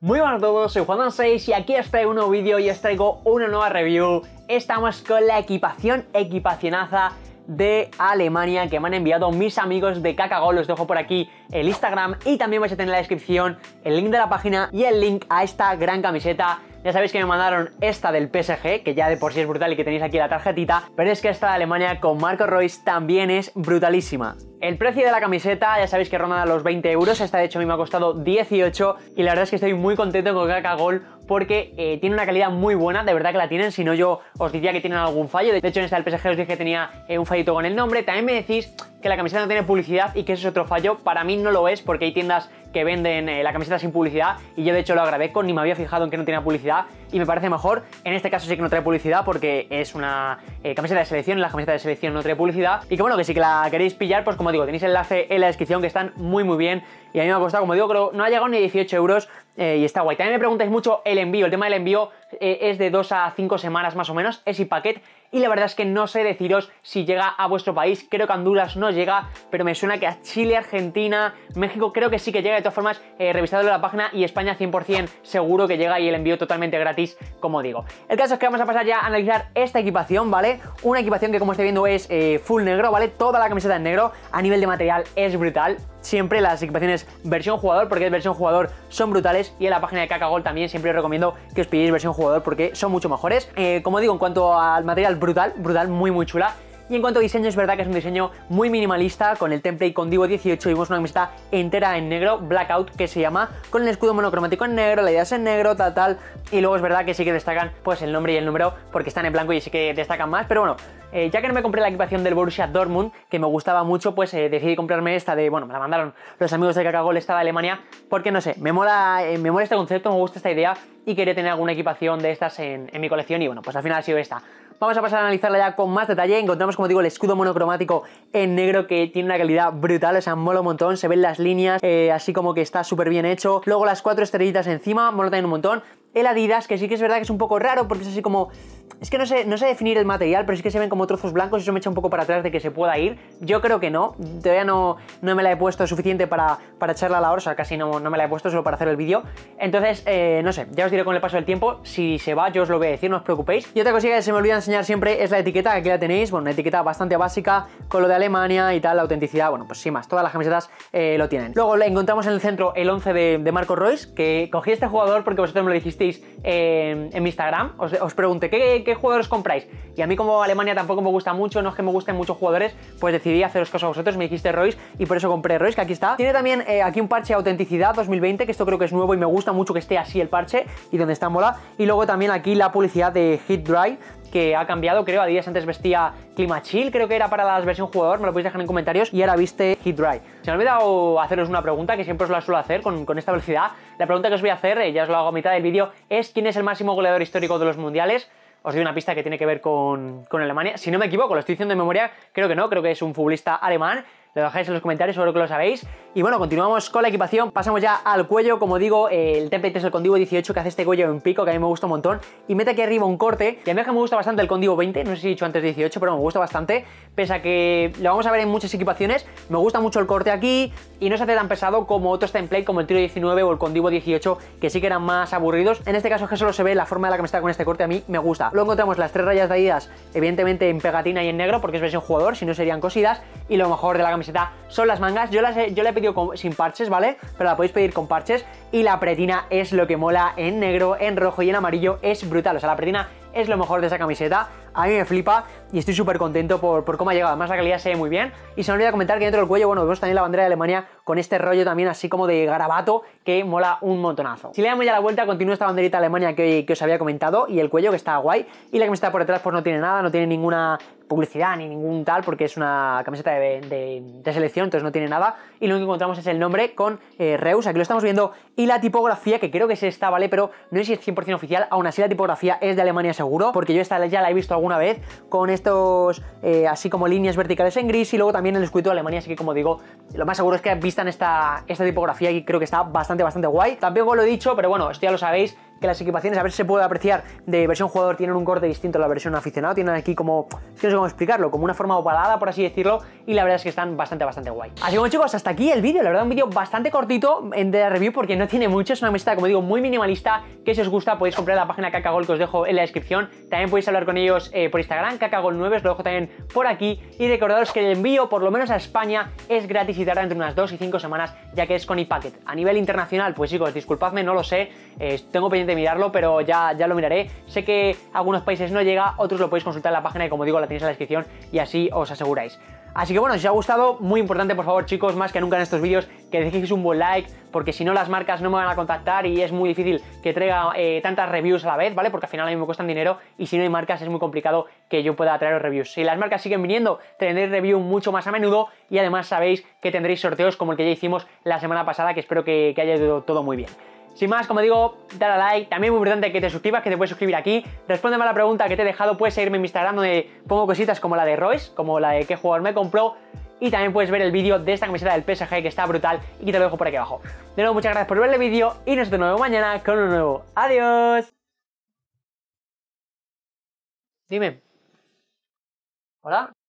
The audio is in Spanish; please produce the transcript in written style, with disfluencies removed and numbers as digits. Muy buenas a todos, soy JuanDam6 y aquí os traigo un nuevo vídeo y os traigo una nueva review. Estamos con la equipacionaza de Alemania que me han enviado mis amigos de Kakagol. Os dejo por aquí el Instagram y también vais a tener en la descripción el link de la página y el link a esta gran camiseta. Ya sabéis que me mandaron esta del PSG, que ya de por sí es brutal y que tenéis aquí la tarjetita, pero es que esta de Alemania con Marco Reus también es brutalísima. El precio de la camiseta ya sabéis que ronda los 20 euros, esta de hecho a mí me ha costado 18 y la verdad es que estoy muy contento con Kakagol porque tiene una calidad muy buena, de verdad que la tienen, si no yo os diría que tienen algún fallo. De hecho en esta del PSG os dije que tenía un fallito con el nombre. También me decís que la camiseta no tiene publicidad y que eso es otro fallo. Para mí no lo es porque hay tiendas que venden la camiseta sin publicidad y yo de hecho lo agradezco, ni me había fijado en que no tenía publicidad y me parece mejor. En este caso sí que no trae publicidad porque es una camiseta de selección, la camiseta de selección no trae publicidad. Y que bueno, que si que la queréis pillar, pues como digo, tenéis enlace en la descripción, que están muy bien y a mí me ha costado, como digo, creo no ha llegado ni 18 euros y está guay. También me preguntáis mucho el envío, el tema del envío es de 2 a 5 semanas más o menos, es ePacket. Y la verdad es que no sé deciros si llega a vuestro país, creo que a Honduras no llega, pero me suena que a Chile, Argentina, México creo que sí que llega. De todas formas, revisadlo en la página, y España 100% seguro que llega y el envío totalmente gratis, como digo. El caso es que vamos a pasar ya a analizar esta equipación, ¿vale? Una equipación que como estáis viendo es full negro, ¿vale? Toda la camiseta en negro, a nivel de material es brutal. Siempre las equipaciones versión jugador, porque es versión jugador, son brutales, y en la página de Kakagol también siempre os recomiendo que os pilléis versión jugador porque son mucho mejores. Como digo, en cuanto al material, brutal, muy chula. Y en cuanto a diseño, es verdad que es un diseño muy minimalista, con el template Condivo 18 vimos una camiseta entera en negro, BLACKOUT que se llama, con el escudo monocromático en negro, la idea es en negro, tal, y luego es verdad que sí que destacan pues el nombre y el número porque están en blanco y sí que destacan más, pero bueno, ya que no me compré la equipación del Borussia Dortmund, que me gustaba mucho, pues decidí comprarme esta de, bueno, me la mandaron los amigos de Kakagol, esta de Alemania, porque no sé, me mola este concepto, me gusta esta idea y quería tener alguna equipación de estas en mi colección y bueno, pues al final ha sido esta. Vamos a pasar a analizarla ya con más detalle. Encontramos, como digo, el escudo monocromático en negro que tiene una calidad brutal, o sea, mola un montón, se ven las líneas, así como que está súper bien hecho. Luego las 4 estrellitas encima, mola también un montón. El Adidas, que sí que es verdad que es un poco raro porque es así como... Es que no sé definir el material, pero sí que se ven como trozos blancos y eso me echa un poco para atrás de que se pueda ir. Yo creo que no, todavía no me la he puesto suficiente para echarla a la hora, o sea, casi no me la he puesto solo para hacer el vídeo. Entonces, no sé, ya os diré con el paso del tiempo, si se va yo os lo voy a decir, no os preocupéis. Y otra cosilla que se me olvida enseñar siempre es la etiqueta, que aquí la tenéis, bueno, una etiqueta bastante básica con lo de Alemania y tal, la autenticidad, bueno, pues sin más, todas las camisetas lo tienen. Luego le encontramos en el centro el 11 de Marco Reus, que cogí este jugador porque vosotros me lo dijisteis en mi Instagram, os pregunté ¿Qué jugadores compráis? Y a mí como Alemania tampoco me gusta mucho, no es que me gusten muchos jugadores, pues decidí haceros caso a vosotros, me dijiste Reus y por eso compré Reus, que aquí está. Tiene también aquí un parche de autenticidad 2020, que esto creo que es nuevo y me gusta mucho que esté así el parche y donde está mola. Y luego también aquí la publicidad de Heat Dry, que ha cambiado, creo, Adidas antes vestía ClimaChill, creo que era para la versión jugador, me lo podéis dejar en comentarios, y ahora viste Heat Dry. Se me ha olvidado haceros una pregunta, que siempre os la suelo hacer con esta velocidad. La pregunta que os voy a hacer, ya os lo hago a mitad del vídeo, es ¿quién es el máximo goleador histórico de los mundiales? Os doy una pista que tiene que ver con Alemania. Si no me equivoco, lo estoy diciendo de memoria, creo que no, creo que es un futbolista alemán. Lo dejáis en los comentarios, seguro que lo sabéis. Y bueno, continuamos con la equipación, pasamos ya al cuello. Como digo, el template es el Condivo 18, que hace este cuello en pico, que a mí me gusta un montón, y mete aquí arriba un corte, y a mí es que me gusta bastante el Condivo 20, no sé si he dicho antes 18, pero me gusta bastante, pese a que lo vamos a ver en muchas equipaciones. Me gusta mucho el corte aquí, y no se hace tan pesado como otros templates, como el Tiro 19 o el Condivo 18, que sí que eran más aburridos. En este caso es que solo se ve la forma de la camiseta con este corte, a mí me gusta. Luego encontramos las 3 rayas de Adidas, evidentemente en pegatina y en negro, porque es versión jugador, si no serían cosidas, y lo mejor de la camiseta son las mangas. Yo la he pedido sin parches, ¿vale? Pero la podéis pedir con parches, y la pretina es lo que mola en negro, en rojo y en amarillo, es brutal, o sea, la pretina es lo mejor de esa camiseta, a mí me flipa y estoy súper contento por cómo ha llegado, además la calidad se ve muy bien. Y se me olvida comentar que dentro del cuello, bueno, vemos también la bandera de Alemania con este rollo también así como de garabato que mola un montonazo. Si le damos ya la vuelta, continúa esta banderita de Alemania que os había comentado y el cuello que está guay, y la camiseta por detrás pues no tiene nada, no tiene ninguna publicidad ni ningún tal, porque es una camiseta de selección, entonces no tiene nada. Y lo que encontramos es el nombre con Reus, aquí lo estamos viendo, y la tipografía, que creo que es esta, ¿vale? Pero no sé si es 100% oficial, aún así la tipografía es de Alemania seguro, porque yo esta ya la he visto alguna vez con estos así como líneas verticales en gris, y luego también el escudo de Alemania, así que como digo, lo más seguro es que vistan esta tipografía y creo que está bastante guay. Tampoco lo he dicho, pero bueno, esto ya lo sabéis, que las equipaciones, a ver si se puede apreciar, de versión jugador tienen un corte distinto a la versión aficionado. Tienen aquí como, es que no sé cómo explicarlo, como una forma ovalada, por así decirlo, y la verdad es que están bastante guay. Así que bueno, chicos, hasta aquí el vídeo. La verdad, un vídeo bastante cortito de la review porque no tiene mucho. Es una mesita, como digo, muy minimalista, que si os gusta podéis comprar la página Kakagol, que os dejo en la descripción. También podéis hablar con ellos por Instagram, Kakagol9, os lo dejo también por aquí. Y recordaros que el envío, por lo menos a España, es gratis y tarda entre unas 2 y 5 semanas, ya que es con ePacket. A nivel internacional, pues chicos, disculpadme, no lo sé, tengo pendiente de mirarlo, pero ya lo miraré. Sé que a algunos países no llega, otros lo podéis consultar en la página y, como digo, la tenéis en la descripción y así os aseguráis. Así que bueno, si os ha gustado, muy importante, por favor, chicos, más que nunca en estos vídeos, que dejéis un buen like, porque si no las marcas no me van a contactar y es muy difícil que traiga tantas reviews a la vez, ¿vale? Porque al final a mí me cuestan dinero y si no hay marcas es muy complicado que yo pueda traeros reviews. Si las marcas siguen viniendo, tendréis review mucho más a menudo y además sabéis que tendréis sorteos como el que ya hicimos la semana pasada, que espero que haya ido todo muy bien. Sin más, como digo, dale a like, también es muy importante que te suscribas, que te puedes suscribir aquí. Respóndeme a la pregunta que te he dejado, puedes seguirme en mi Instagram donde pongo cositas como la de Reus, como la de qué jugador me compró, y también puedes ver el vídeo de esta camiseta del PSG que está brutal y que te lo dejo por aquí abajo. De nuevo, muchas gracias por ver el vídeo y nos vemos de nuevo mañana con un nuevo. ¡Adiós! Dime. ¿Hola?